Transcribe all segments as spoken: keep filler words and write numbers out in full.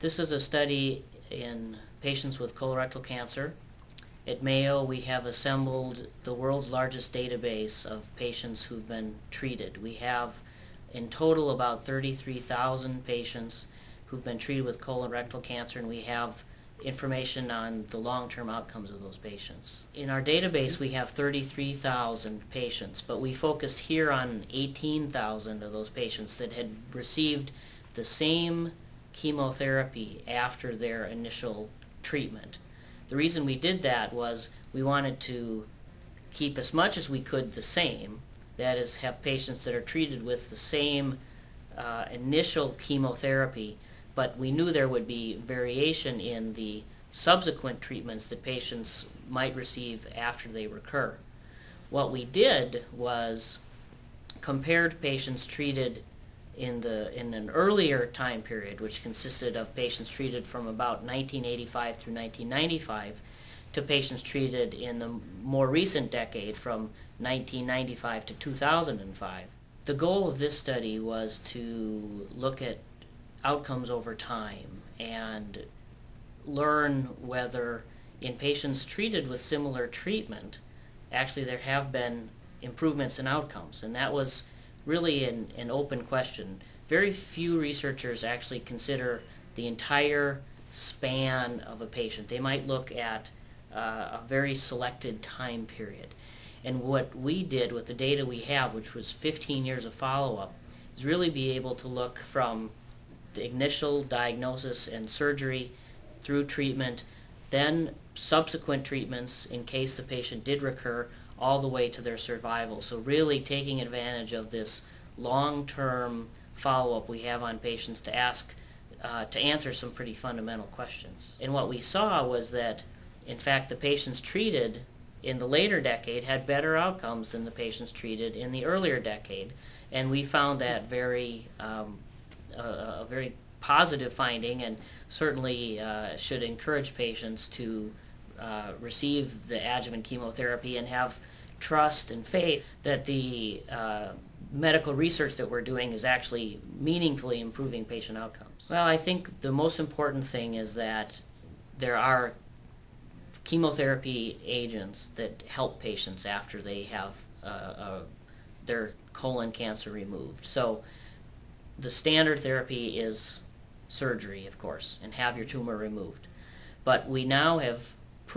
This is a study in patients with colorectal cancer. At Mayo, we have assembled the world's largest database of patients who've been treated. We have in total about thirty-three thousand patients who've been treated with colorectal cancer, and we have information on the long-term outcomes of those patients. In our database, we have thirty-three thousand patients, but we focused here on eighteen thousand of those patients that had received the same chemotherapy after their initial treatment. The reason we did that was we wanted to keep as much as we could the same, that is, have patients that are treated with the same uh, initial chemotherapy, but we knew there would be variation in the subsequent treatments that patients might receive after they recur. What we did was compared patients treated in the in an earlier time period, which consisted of patients treated from about nineteen eighty-five through nineteen ninety-five, to patients treated in the more recent decade from nineteen ninety-five to two thousand five. The goal of this study was to look at outcomes over time and learn whether in patients treated with similar treatment, actually there have been improvements in outcomes, and that was really an, an open question. Very few researchers actually consider the entire span of a patient. They might look at uh, a very selected time period. And what we did with the data we have, which was fifteen years of follow-up, is really be able to look from the initial diagnosis and surgery through treatment, then subsequent treatments in case the patient did recur, all the way to their survival. So really taking advantage of this long-term follow-up we have on patients to ask, uh, to answer some pretty fundamental questions. And what we saw was that, in fact, the patients treated in the later decade had better outcomes than the patients treated in the earlier decade. And we found that very, um, a, a very positive finding, and certainly uh, should encourage patients to Uh, receive the adjuvant chemotherapy and have trust and faith that the uh, medical research that we're doing is actually meaningfully improving patient outcomes. Well, I think the most important thing is that there are chemotherapy agents that help patients after they have uh, uh, their colon cancer removed. So the standard therapy is surgery, of course, and have your tumor removed. But we now have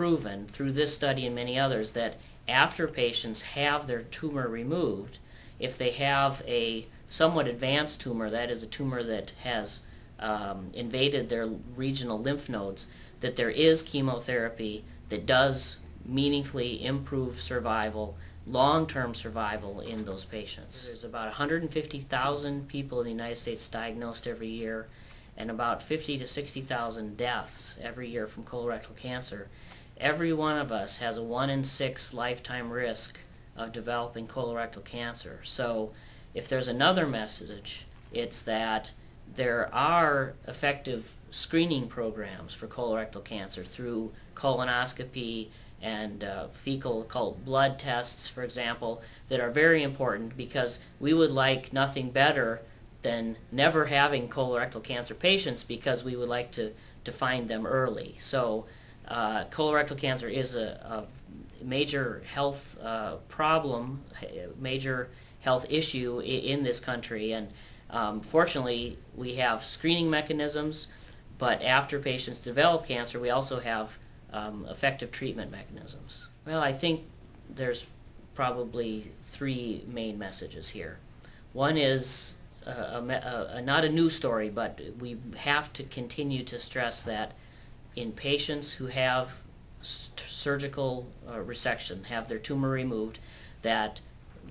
proven through this study and many others that after patients have their tumor removed, if they have a somewhat advanced tumor, that is a tumor that has um, invaded their regional lymph nodes, that there is chemotherapy that does meaningfully improve survival, long-term survival in those patients. There's about one hundred fifty thousand people in the United States diagnosed every year, and about fifty to sixty thousand deaths every year from colorectal cancer. Every one of us has a one in six lifetime risk of developing colorectal cancer. So if there's another message, it's that there are effective screening programs for colorectal cancer through colonoscopy and uh, fecal occult blood tests, for example, that are very important, because we would like nothing better than never having colorectal cancer patients, because we would like to, to find them early. So uh, colorectal cancer is a, a major health uh, problem, major health issue in this country, and um, fortunately we have screening mechanisms, but after patients develop cancer we also have um, effective treatment mechanisms. Well, I think there's probably three main messages here. One is Uh, a, a, not a new story, but we have to continue to stress that in patients who have surgical uh, resection, have their tumor removed, that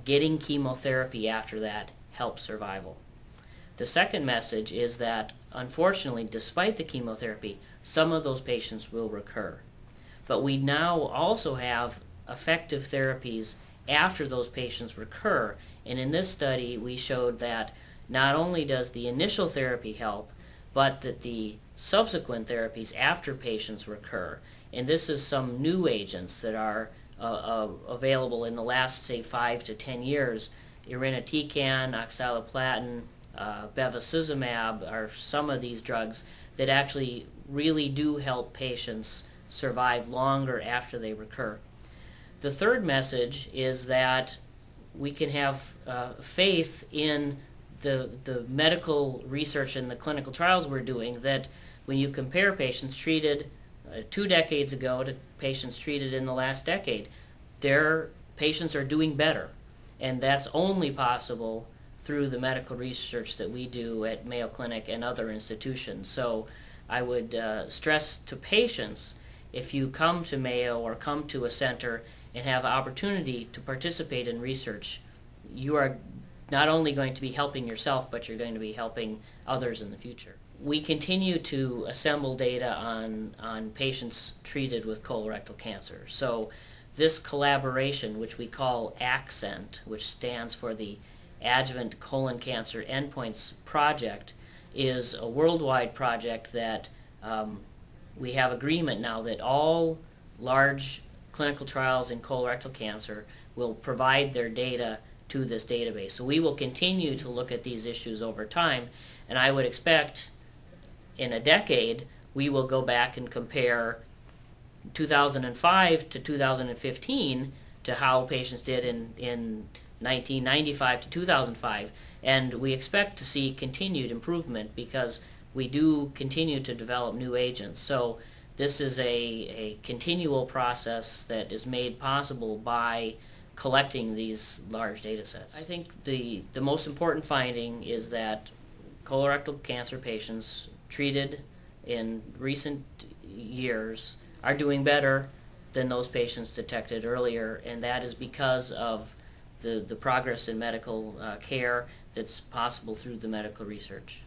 getting chemotherapy after that helps survival. The second message is that, unfortunately, despite the chemotherapy, some of those patients will recur. But we now also have effective therapies after those patients recur, and in this study we showed that not only does the initial therapy help, but that the subsequent therapies after patients recur. And this is some new agents that are uh, uh, available in the last, say, five to ten years. Irinotecan, oxaliplatin, uh, bevacizumab are some of these drugs that actually really do help patients survive longer after they recur. The third message is that we can have uh, faith in the, the medical research and the clinical trials we're doing, that when you compare patients treated uh, two decades ago to patients treated in the last decade, their patients are doing better. And that's only possible through the medical research that we do at Mayo Clinic and other institutions. So I would uh, stress to patients, if you come to Mayo or come to a center and have an opportunity to participate in research, you are not only going to be helping yourself, but you're going to be helping others in the future. We continue to assemble data on, on patients treated with colorectal cancer. So this collaboration, which we call ACCENT, which stands for the Adjuvant Colon Cancer Endpoints Project, is a worldwide project that um, we have agreement now that all large clinical trials in colorectal cancer will provide their data to this database. So we will continue to look at these issues over time, and I would expect in a decade we will go back and compare two thousand five to two thousand fifteen to how patients did in, in nineteen ninety-five to two thousand five, and we expect to see continued improvement because we do continue to develop new agents. So this is a, a continual process that is made possible by collecting these large data sets. I think the, the most important finding is that colorectal cancer patients treated in recent years are doing better than those patients detected earlier, and that is because of the, the progress in medical uh, care that's possible through the medical research.